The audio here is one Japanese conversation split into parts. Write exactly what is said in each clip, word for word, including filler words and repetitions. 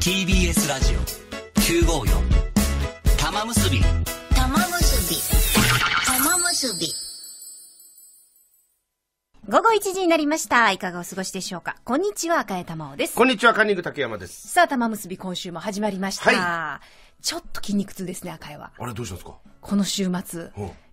ティービーエス ラジオきゅうごよん玉結び玉結び玉結び午後いちじになりました。いかがお過ごしでしょうか。こんにちは、赤江玉緒です。こんにちは、カンニング竹山です。さあ、玉結び今週も始まりました。はい、ちょっと筋肉痛ですね、赤江は。あれ、どうしたんですか？この週末、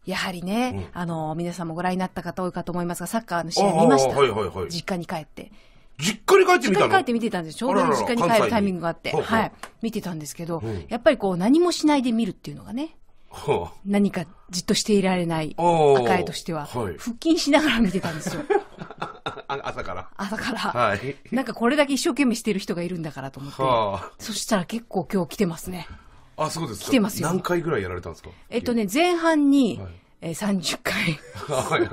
やはりね、うん、あの、皆さんもご覧になった方多いかと思いますが、サッカーの試合見ました。はいはいはい、実家に帰って。実家に帰ってみたの？実家に帰って見てたんです。ちょうど実家に帰るタイミングがあって、ららはい、見てたんですけど、うん、やっぱりこう、何もしないで見るっていうのがね。何かじっとしていられない赤いとしては、はい、腹筋しながら見てたんですよ。朝から朝から、はい、なんかこれだけ一生懸命してる人がいるんだからと思って、はあ、そしたら結構今日来てますね。あ、そうですか。来てますよ。何回ぐらいやられたんですか？えっとね、前半に、はい、えー、さんじゅっかい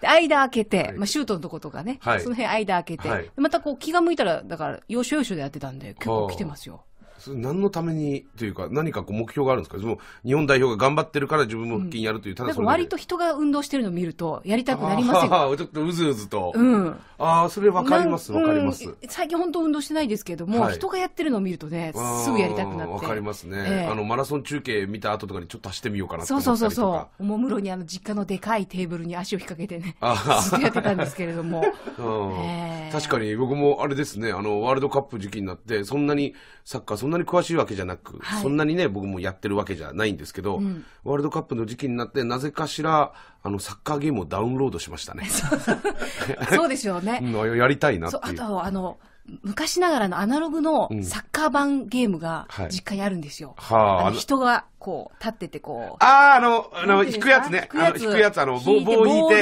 で間開けて、はい、まあ、シュートのとことかね、はい、その辺間開けて、はい、またこう気が向いたらだから要所要所でやってたんで結構来てますよ。はあ、何のためにというか、何かこう目標があるんですか？その日本代表が頑張ってるから自分も腹筋やるという、うん、ただそれで割と人が運動してるのを見るとやりたくなりませんか？ちょっとうずうずと、うん、ああ、それ分かります、分かります、うん、最近本当運動してないですけども、はい、人がやってるのを見るとねすぐやりたくなって。分かりますね、えー、あのマラソン中継見た後とかにちょっと走ってみようかなって思ったりとか。そうそうそうそう、おもむろにあの実家のでかいテーブルに足を引っ掛けてねずっとやってたんですけれども、うん、えー、確かに僕もあれですね、あのワールドカップ時期になってそんなにサッカーそんなに詳しいわけじゃなく、はい、そんなにね僕もやってるわけじゃないんですけど、うん、ワールドカップの時期になってなぜかしらあのサッカーゲームをダウンロードしましたね。そうですよね、うん、やりたいなっていう。そう、あとあの昔ながらのアナログのサッカー版ゲームが実家にあるんですよ。はあ、人がこう立っててこう。ああ、あの、あの、引くやつね。引くやつ、あの、棒を引いて、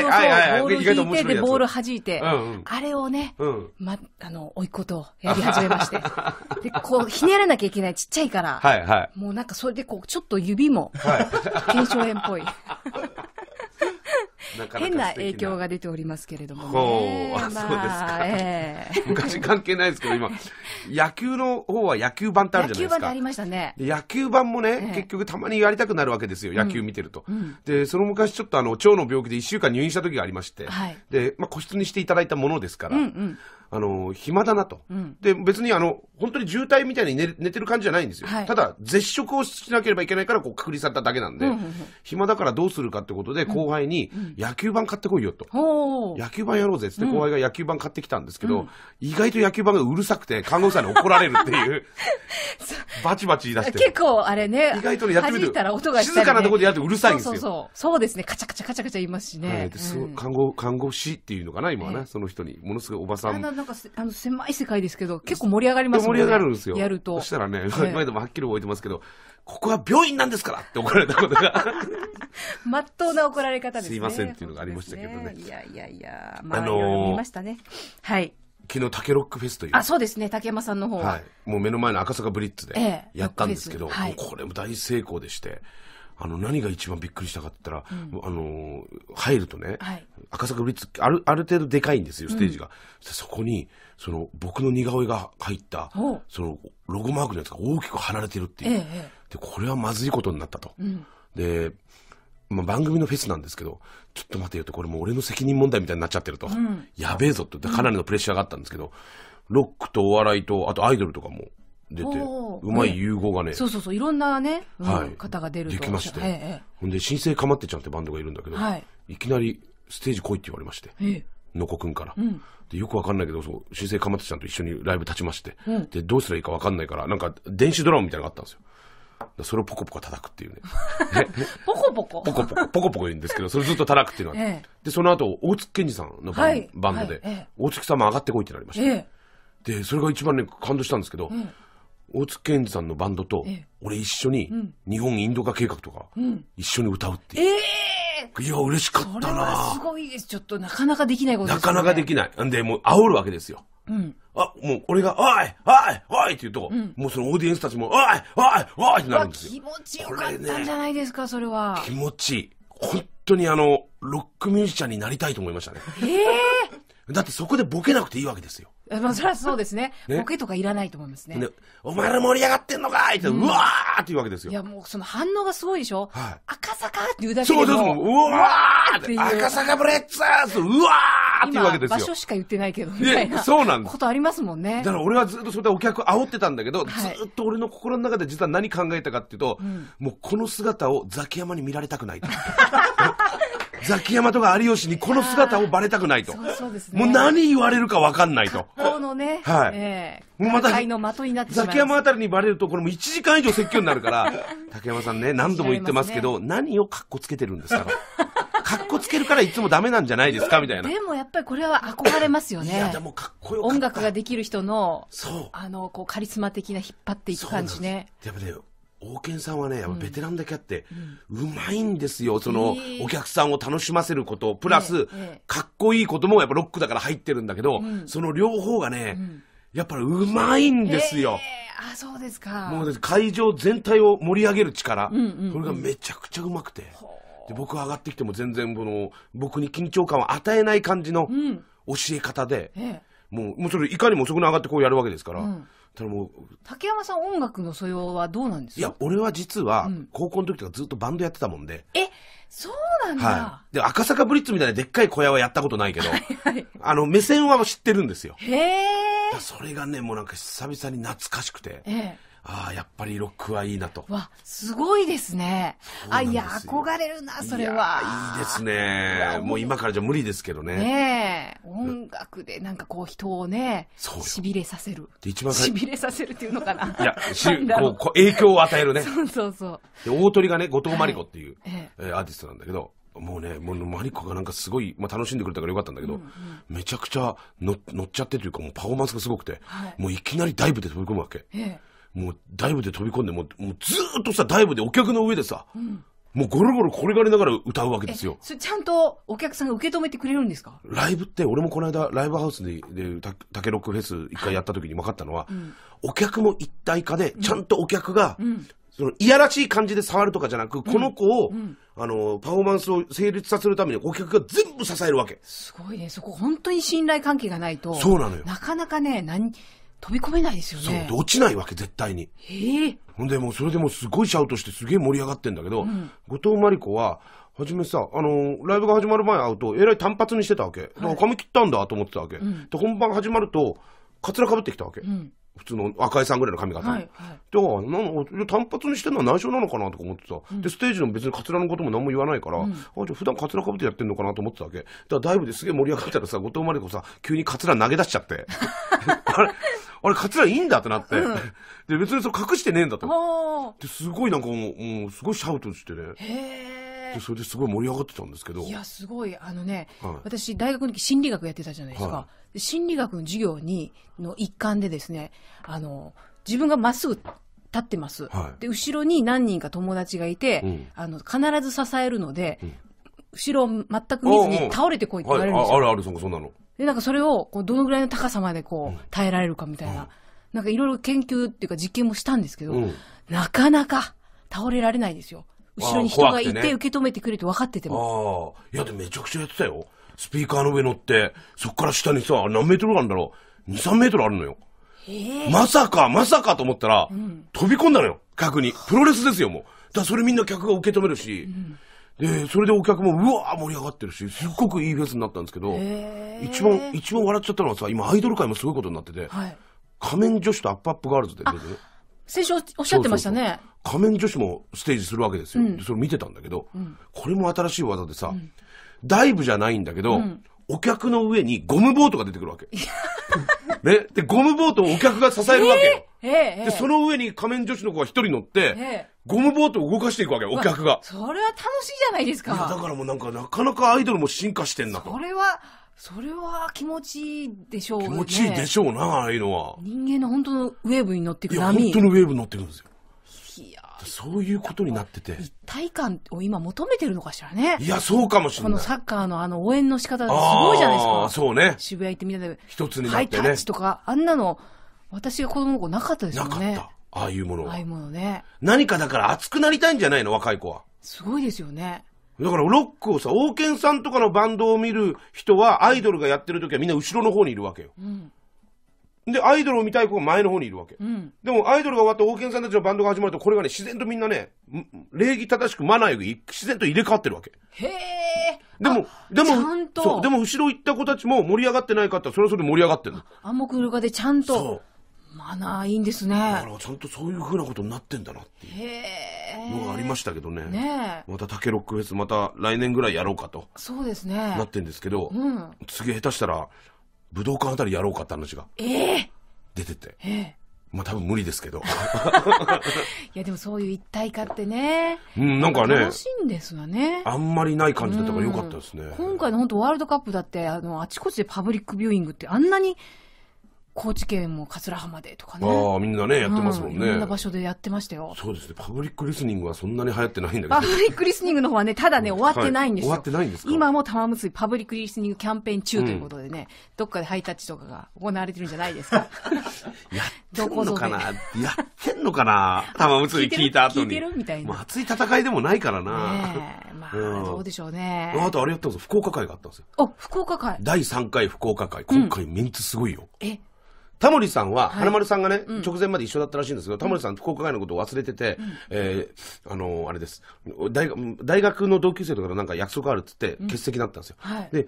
はいはいはい。意外と面白いやつ。ボール弾いて、あれをね、ま、あの、甥っ子とやり始めまして。で、こう、ひねらなきゃいけないちっちゃいから、はいはい。もうなんかそれでこう、ちょっと指も、腱鞘炎っぽい。なかなか変な影響が出ておりますけれどもね。そうですか。えー、昔関係ないですけど、今、野球の方は野球版ってあるじゃないですか。野球版ありましたね。野球版もね、えー、結局たまにやりたくなるわけですよ、野球見てると。うんうん、で、その昔ちょっとあの、腸の病気でいっしゅうかん入院した時がありまして、はい、で、まあ、個室にしていただいたものですから、うんうん、あの、暇だなと。うん、で、別にあの、本当に渋滞みたいに 寝, 寝てる感じじゃないんですよ。はい、ただ、絶食をしなければいけないから、こう、隔離されただけなんで、暇だからどうするかってことで、後輩に、うんうん、野球盤買ってこいよと。野球盤やろうぜって後輩が野球盤買ってきたんですけど、うん、意外と野球盤がうるさくて看護師さんに怒られるっていう。バチバチ言い出して。結構あれね。意外とやってみると静かなところでやるとうるさいんですよ。そうそうそう。そうですね。カチャカチャカチャカチャ言いますしね。看護看護師っていうのかな今はね、その人にものすごいおばさん。なんかあの狭い世界ですけど結構盛り上がりますね。盛り上がるんですよ。やると。そしたらね、前でもはっきり覚えてますけど。ここは病院なんですからって怒られたことが。まっとうな怒られ方ですね。すいませんっていうのがありましたけどね。ね、いやいやいや、まあ、あのー、見ましたね。はい。昨日、竹ロックフェスという。あ、そうですね、竹山さんの方は。はい。もう目の前の赤坂ブリッツでやったんですけど、ええ、はい、これも大成功でして。あの、何が一番びっくりしたかって言ったら、あの、入るとね、赤坂ブリッツ、ある、ある程度でかいんですよ、ステージが。そこに、その、僕の似顔絵が入った、その、ロゴマークのやつが大きく貼られてるっていう。で、これはまずいことになったと。で、まあ、番組のフェスなんですけど、ちょっと待てよと、これもう俺の責任問題みたいになっちゃってると。やべえぞと、かなりのプレッシャーがあったんですけど、ロックとお笑いと、あとアイドルとかも。出てうまい融合がね、そうそうそう、いろんなね方が出るとできまして、ほんで新生かまってちゃんってバンドがいるんだけど、いきなりステージ来いって言われまして、のこくんからよくわかんないけど新生かまってちゃんと一緒にライブ立ちまして、でどうすればいいかわかんないからなんか電子ドラムみたいなのがあったんですよ。それをポコポコ叩くっていうね。ポコポコポコポコポコポコ言うんですけど、それずっと叩くっていうのがあって、でその後大月健二さんのバンドで大月さんも上がってこいってなりまして、でそれが一番ね感動したんですけど、大津健二さんのバンドと、俺一緒に、日本インド化計画とか、一緒に歌うっていう。ええー、いや、嬉しかったな。それはすごいです。ちょっと、なかなかできないことですね。なかなかできない。んで、もう、煽るわけですよ。うん。あ、もう、俺が、おいおいおいって言うと、うん、もうそのオーディエンスたちも、おいおいおいってなるんですよ。気持ちよかったんじゃないですか、それは。気持ちいい。本当にあの、ロックミュージシャンになりたいと思いましたね。ええー。だってそこでボケなくていいわけですよ。まあそりゃそうですね。ボケとかいらないと思いますね。お前ら盛り上がってんのかいって、うわーって言うわけですよ。いやもうその反応がすごいでしょ。赤坂って言うだけでも。そうそうそう。うわーって。赤坂ブレッツァーズうわーっていうわけですよ。場所しか言ってないけどみたいなことありますもんね。だから俺はずっとそれでお客煽ってたんだけど、はい、ずっと俺の心の中で実は何考えたかっていうと、うん、もうこの姿をザキヤマに見られたくないと。ザキヤマとか有吉にこの姿をバレたくないと。そうそうですね、もう何言われるか分かんないと。このね、はい、えー、もうまたザキヤマあたりにバレるとこれもういちじかん以上説教になるから竹山さんね、何度も言ってますけど、ね、何をかっこつけてるんですかかっこつけるからいつもダメなんじゃないですかみたいな。でもやっぱりこれは憧れますよね。いやでもかっこよかった。音楽ができる人のあのこうカリスマ的な引っ張っていく感じね。やっぱね、王健さんはね、やっぱベテランだけあって、うまいんですよ。その、お客さんを楽しませること、プラス、かっこいいこともやっぱロックだから入ってるんだけど、その両方がね、やっぱりうまいんですよ。あ、そうですか。もう会場全体を盛り上げる力、これがめちゃくちゃうまくて、で僕は上がってきても全然、この、僕に緊張感を与えない感じの教え方で、もう、もうそれいかにも遅くに上がってこうやるわけですから、もう竹山さん、音楽の素養はどうなんですか？いや、俺は実は、高校の時とかずっとバンドやってたもんで。うん、え、そうなんだ。はい、で、赤坂ブリッツみたいなでっかい小屋はやったことないけど、はいはい、あの、目線は知ってるんですよ。へぇー。それがね、もうなんか久々に懐かしくて。ええ、ああ、やっぱりロックはいいなと。わ、すごいですね。あ、いや、憧れるな、それは。いいですね。もう今からじゃ無理ですけどね。ねえ。音楽でなんかこう人をね、痺れさせる。一番痺れさせるっていうのかな。いや、こう影響を与えるね。そうそうそう。大鳥がね、後藤真理子っていうアーティストなんだけど、もうね、もうマリコがなんかすごい、まあ、楽しんでくれたからよかったんだけど、うんうん、めちゃくちゃ乗っちゃってというか、もうパフォーマンスがすごくて、はい、もういきなりダイブで飛び込むわけ。ええ、もうダイブで飛び込んで、もう、もうずーっとさ、ダイブでお客の上でさ、うん、もうゴロゴロ転がりながら歌うわけですよ。それちゃんとお客さんが受け止めてくれるんですか？ライブって、俺もこの間、ライブハウスで、で、タケロックフェス一回やった時に分かったのは、はい、うん、お客も一体化で、ちゃんとお客が、うんうん、その、いやらしい感じで触るとかじゃなく、この子を、うんうん、あの、パフォーマンスを成立させるためにお客が全部支えるわけ。すごいね。そこ本当に信頼関係がないと。そうなのよ。なかなかね、何、飛び込めないですよね。そう、落ちないわけ、絶対に。へえ。ほんで、もうそれでもすごいシャウトしてすげえ盛り上がってんだけど、うん、後藤真理子は、はじめさ、あのー、ライブが始まる前会うと、えらい単発にしてたわけ。だから髪切ったんだと思ってたわけ。うん、で、本番始まると、カツラ被ってきたわけ。うん、普通の赤井さんぐらいの髪型。はいはい、で、なん単発にしてるのは内緒なのかなとか思ってさ、うん、で、ステージの別にカツラのことも何も言わないから、うん、あ、じゃあ普段カツラ被ってやってんのかなと思ってたわけ。だからダイブですげえ盛り上がったらさ、後藤真理子さ、急にカツラ投げ出しちゃって。あれあれ、カツラいいんだってなって、うん。で、別にそれ隠してねえんだと。で、すごいなんかもう、もうすごいシャウトしてね。へー。で、それですごい盛り上がってたんですけど。いや、すごい。あのね、はい、私、大学の時心理学やってたじゃないですか。はい、心理学の授業に、の一環でですね、あの、自分がまっすぐ立ってます。はい、で、後ろに何人か友達がいて、うん、あの、必ず支えるので、うん、後ろを全く見ずに倒れてこいって言われるんですよ。あるある、そんなの。で、なんかそれを、こう、どのぐらいの高さまでこう、耐えられるかみたいな。うん、なんかいろいろ研究っていうか実験もしたんですけど、うん、なかなか倒れられないですよ。後ろに人がいて受け止めてくれて分かってても。ああ。いや、でもめちゃくちゃやってたよ。スピーカーの上乗って、そっから下にさ、何メートルあるんだろう。に、さんメートルあるのよ。ええ。まさか、まさかと思ったら、うん、飛び込んだのよ。逆に。プロレスですよ、もう。だからそれみんな客が受け止めるし。うん、で、それでお客もうわー盛り上がってるし、すっごくいいフェスになったんですけど、一番、一番笑っちゃったのはさ、今アイドル界もすごいことになってて、はい、仮面女子とアップアップガールズで出てる。先週おっしゃってましたね。そうそうそう。仮面女子もステージするわけですよ。うん、でそれ見てたんだけど、うん、これも新しい技でさ、うん、ダイブじゃないんだけど、うん、お客の上にゴムボートが出てくるわけ。ね、で、ゴムボートをお客が支えるわけよ。えーえー、で、その上に仮面女子の子が一人乗って、えーゴムボートを動かしていくわけよ、お客が。それは楽しいじゃないですか。いや、だからもうなんか、なかなかアイドルも進化してんなと。それは、それは気持ちいいでしょうね。気持ちいいでしょうな、ああいうのは。人間の本当のウェーブに乗っていく波。いや、本当のウェーブに乗っていくんですよ。いや、そういうことになってて。一体感を今求めてるのかしらね。いや、そうかもしれない。このサッカーのあの応援の仕方すごいじゃないですか。あ、そうね。渋谷行ってみたいな。一つになってね。ハイタッチとか、あんなの、私が子供の頃なかったですよね。なかった。ああいうもの。ああいうものね。何かだから熱くなりたいんじゃないの、若い子は。すごいですよね。だからロックをさ、王健さんとかのバンドを見る人は、アイドルがやってる時はみんな後ろの方にいるわけよ。うん、で、アイドルを見たい子が前の方にいるわけ。うん、でも、アイドルが終わって王健さんたちのバンドが始まると、これがね、自然とみんなね、礼儀正しくマナーより自然と入れ替わってるわけ。へー。でも、でも、そう、でも後ろ行った子たちも盛り上がってないかってそれはそれ盛り上がってるの。暗黙の了解でちゃんと。そう。マナーいいんですね。だからちゃんとそういうふうなことになってんだなっていうのがありましたけどね。ねえ。またタケロックフェスまた来年ぐらいやろうかと。そうですね。なってんですけど、うん、次下手したら武道館あたりやろうかって話が出てて。ええ。まあ多分無理ですけど。いやでもそういう一体化ってね。うん、なんかね。楽しいんですよね。あんまりない感じだったから良かったですね。うん、今回の本当ワールドカップだって、あの、あちこちでパブリックビューイングってあんなに、高知県も桂浜でとかね。ああ、みんなね、やってますもんね、うん。いろんな場所でやってましたよ。そうですね。パブリックリスニングはそんなに流行ってないんだけど。パブリックリスニングの方はね、ただね、終わってないんですよ。はい、終わってないんですか？今も玉結びパブリックリスニングキャンペーン中ということでね、うん、どっかでハイタッチとかが行われてるんじゃないですか。やってんのかなやってんのかな玉結び聞いた後に。聞いてるみたいな。熱い戦いでもないからな。ねえ。まあ、うん、どうでしょうね。あとあれやったんですよ。福岡会があったんですよ。あ、福岡会。だいさんかい福岡会。今回メンツすごいよ。うん、えタモリさんは、はい、花丸さんがね、うん、直前まで一緒だったらしいんですけど、タモリさん、福岡会のことを忘れてて、うん、えー、あのー、あれです大。大学の同級生とかのなんか約束あるっつって、欠席になったんですよ。うんはい、で、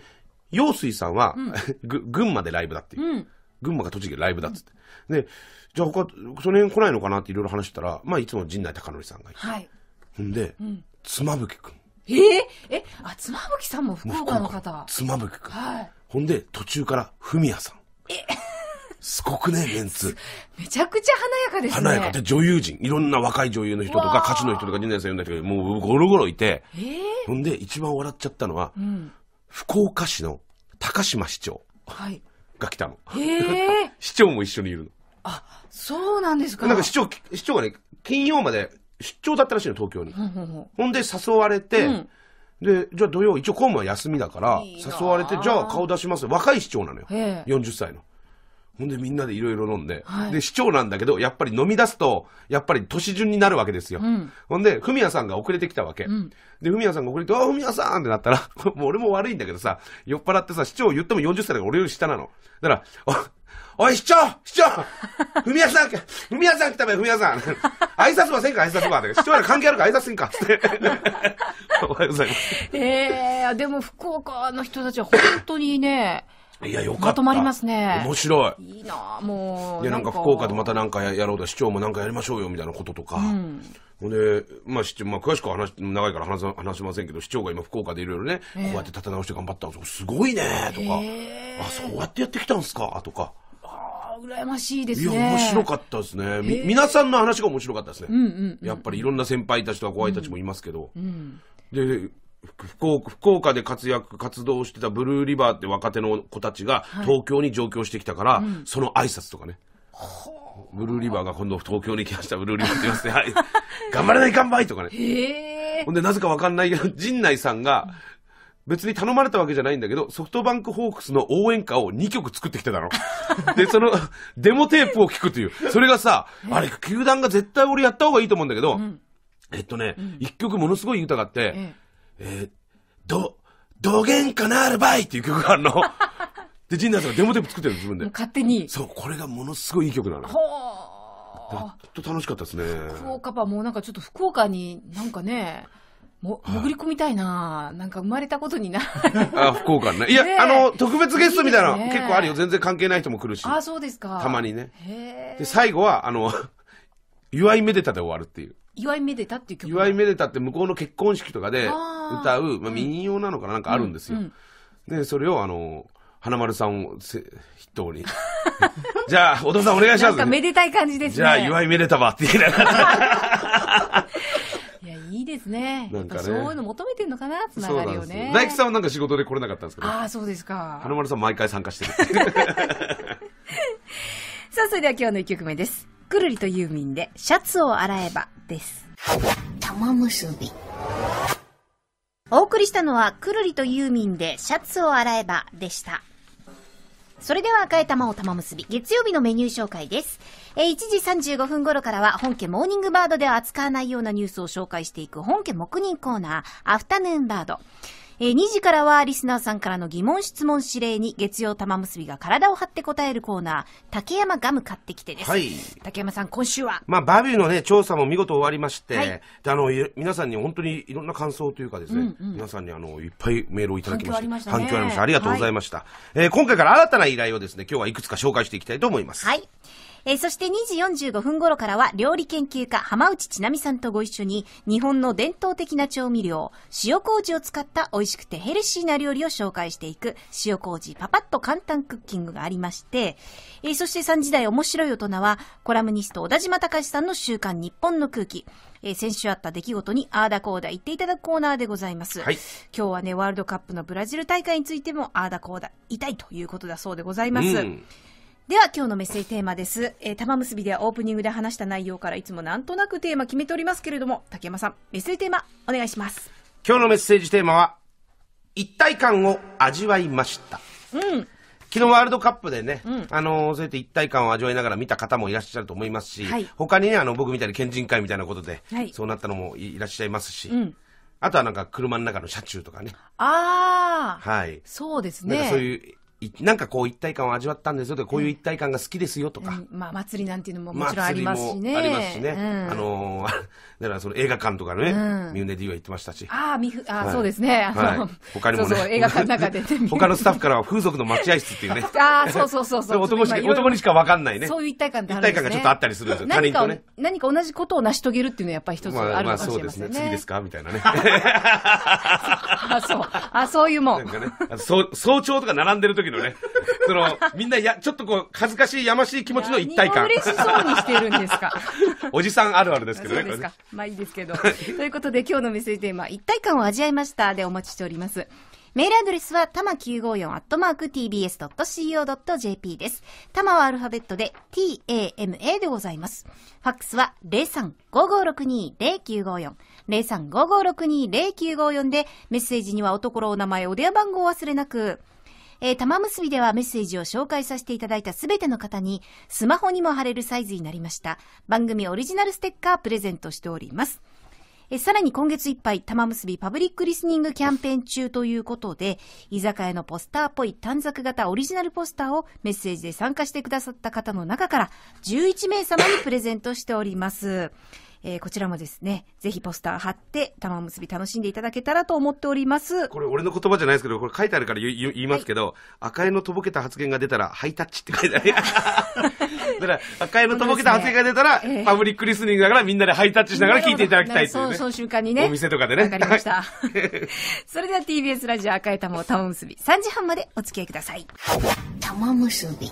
陽水さんは、うん、群馬でライブだっていう。うん、群馬か栃木でライブだっつって。うん、で、じゃあ他、その辺来ないのかなっていろいろ話したら、まあ、いつも陣内孝則さんがいて。はい、んで、うん、妻夫木くん。えー、え、あ、妻夫木さんも福岡の方。妻夫木くん。はい、ほんで、途中から、フミヤさん。えすごくね、メンツ。めちゃくちゃ華やかですね。華やかで女優陣。いろんな若い女優の人とか、勝ちの人とか、にねんせいの人とか、もうゴロゴロいて。えー、ほんで、一番笑っちゃったのは、うん、福岡市の高島市長が来たの。はいえー、市長も一緒にいるの。あ、そうなんですか。なんか市長、市長がね、金曜まで出張だったらしいの、東京に。ほ, ほ, ほ, ほんで、誘われて、うんで、じゃあ土曜、一応公務は休みだから、いい誘われて、じゃあ顔出します。若い市長なのよ。えー、よんじゅっさいの。ほんでみんなでいろいろ飲んで、はい、で、市長なんだけど、やっぱり飲み出すと、やっぱり年順になるわけですよ。うん、ほんで、フミヤさんが遅れてきたわけ。うん、で、フミヤさんが遅れて、あ、フミヤさんってなったら、もう俺も悪いんだけどさ、酔っ払ってさ、市長言ってもよんじゅっさいだから俺より下なの。だから、お、おい、市長市長フミヤさん、フミヤさん来たべ、フミヤさん。挨拶はせんか、挨拶は。市長なら関係あるか、挨拶せんか。って。おはようございます。えー、でも福岡の人たちは本当にね、いや、よかった。まとまりますね。面白い。いいなもう。いや、なんか福岡でまたなんかやろうだ、市長もなんかやりましょうよ、みたいなこととか。うん、ほんで、まあ、市長、まあ、詳しくは話、長いから話、話しませんけど、市長が今福岡でいろいろね、えー、こうやって立て直して頑張ったんですよ。すごいねとか、えー、あ、そうやってやってきたんすかとか。ああ、羨ましいですね。いや、面白かったですね。えー、み、皆さんの話が面白かったですね。うんうんうん、やっぱりいろんな先輩たちとか後輩たちもいますけど。うんうん、で、福岡、福岡で活躍、活動してたブルーリバーって若手の子たちが東京に上京してきたから、はいうん、その挨拶とかね。ブルーリバーが今度東京に来ました、ブルーリバーって言いますね。はい。頑張れない頑張れとかね。へー。ほんで、なぜかわかんないけど、陣内さんが、別に頼まれたわけじゃないんだけど、ソフトバンクホークスの応援歌をにきょく作ってきただろ。で、その、デモテープを聞くという。それがさ、あれ、球団が絶対俺やった方がいいと思うんだけど、うん、えっとね、うん、いっきょくものすごい歌があって、えええー、ど、どげんかなあるばいっていう曲があるの。で、陣内さんがデモテープ作ってるの自分で。勝手に。そう、これがものすごいいい曲なの。ほー。やっと楽しかったですね。福岡はもうなんかちょっと福岡になんかね、も、潜り込みたいな、はい、なんか生まれたことになる。あ、福岡ね。いや、あの、特別ゲストみたいなの結構あるよ。全然関係ない人も来るし。あ、そうですか。たまにね。へー。で、最後は、あの、祝いめでたで終わるっていう。祝いめでたっていう曲。祝いめでたって向こうの結婚式とかで歌う、まあ、民謡なのかななんかあるんですよ。うんうん、で、それをあの、花丸さんを筆頭に。じゃあ、お父さんお願いします、ね。なんかめでたい感じですね。じゃあ、祝いめでたわって言いながら。いや、いいですね。なんかね。そういうの求めてんのかなつながりをね。大吉さんはなんか仕事で来れなかったんですけど。ああ、そうですか。花丸さん毎回参加してる。さあ、それでは今日のいっきょくめです。くるりとユーミンでシャツを洗えばです。玉結び。お送りしたのはくるりとユーミンでシャツを洗えばでした。それでは赤い玉を玉結び。月曜日のメニュー紹介です。えー、いちじさんじゅうごふん頃からは本家モーニングバードでは扱わないようなニュースを紹介していく本家黙認コーナー、アフタヌーンバード。えー、にじからはリスナーさんからの疑問質問指令に月曜玉結びが体を張って答えるコーナー、竹山ガム買ってきてです。はい、竹山さん、今週はまあバビューのね調査も見事終わりまして、はい、であの皆さんに本当にいろんな感想というかですね、うんうん、皆さんにあのいっぱいメールをいただきまして反響ありましたね。反響ありました。ありがとうございました。はい、えー、今回から新たな依頼をですね今日はいくつか紹介していきたいと思います。はい。えー、そしてにじよんじゅうごふん頃からは料理研究家浜内千奈美さんとご一緒に日本の伝統的な調味料塩麹を使った美味しくてヘルシーな料理を紹介していく塩麹パパッと簡単クッキングがありまして、えー、そしてさんじ台面白い大人はコラムニスト小田島隆さんの週刊日本の空気、えー、先週あった出来事にあーだこーだ言っていただくコーナーでございます、はい、今日はねワールドカップのブラジル大会についてもあーだこーだ痛いということだそうでございます、うん。では今日のメッセージテーマです、えー、玉結びではオープニングで話した内容からいつもなんとなくテーマ決めておりますけれども、竹山さんメッセージテーマお願いします。今日のメッセージテーマは一体感を味わいました、うん、昨日ワールドカップでね、うん、あのそうやって一体感を味わいながら見た方もいらっしゃると思いますし、はい、他にねあの僕みたいに県人会みたいなことで、はい、そうなったのもいらっしゃいますし、うん、あとはなんか車の中の車中とかね、あー、はい、そうですね、なんかそういうなんかこう一体感を味わったんですよとか、こういう一体感が好きですよとか、うんうん、まあ、祭りなんていうのももちろんありますしね、ありますしね、うん、あのだからその映画館とかね、うん、ミュンネディは言ってましたし、ああ、ミフ、あ、はい、そうですね、あの、はい、他にもね、そうそう映画館の中で、ね、他のスタッフからは風俗の待合室っていうね、ああ、そうそうそうそう、男にしか、男にしか分かんないね、そういう一体感ってあるんですね、一体感がちょっとあったりするんですよ、何か、ね、何か同じことを成し遂げるっていうのはやっぱり一つあるかもしれませんね、まあまあそうですね、次ですかみたいなね、あ、そう、あ、そういうもん、なんかね、そう、早朝とか並んでる時のね、そのみんなやちょっとこう恥ずかしいやましい気持ちの一体感、嬉しそうにしてるんですかおじさんあるあるですけどね、そうですか、まあいいですけどということで今日のメッセージテーマ一体感を味わいましたでお待ちしております。メールアドレスはたま きゅうごよん アットマーク ティービーエス ドット シーオー ドット ジェーピー です。たまはアルファベットで ティー エー エム エー でございます。ファックスは ゼロさん ごーごーろくに ゼロきゅうごーよん ゼロさん ごーごーろくに ゼロきゅうごーよん で、メッセージにはおところお名前お電話番号を忘れなく。えー、玉結びではメッセージを紹介させていただいたすべての方にスマホにも貼れるサイズになりました番組オリジナルステッカープレゼントしております。えー、さらに今月いっぱい玉結びパブリックリスニングキャンペーン中ということで、居酒屋のポスターっぽい短冊型オリジナルポスターをメッセージで参加してくださった方の中からじゅういちめいさまにプレゼントしております。えー、こちらもですねぜひポスター貼って玉結び楽しんでいただけたらと思っております。これ俺の言葉じゃないですけど、これ書いてあるから言 い, 言いますけど、はい、赤江のとぼけた発言が出たらハイタッチって書いてあるだから赤江のとぼけた発言が出たら、ねえー、パブリックリスニングだからみんなでハイタッチしながら聞いていただきたいというね、そ, その瞬間にねお店とかでね、わかりましたそれでは ティービーエス ラジオ赤江玉を玉結びさんじはんまでお付き合いください。玉結び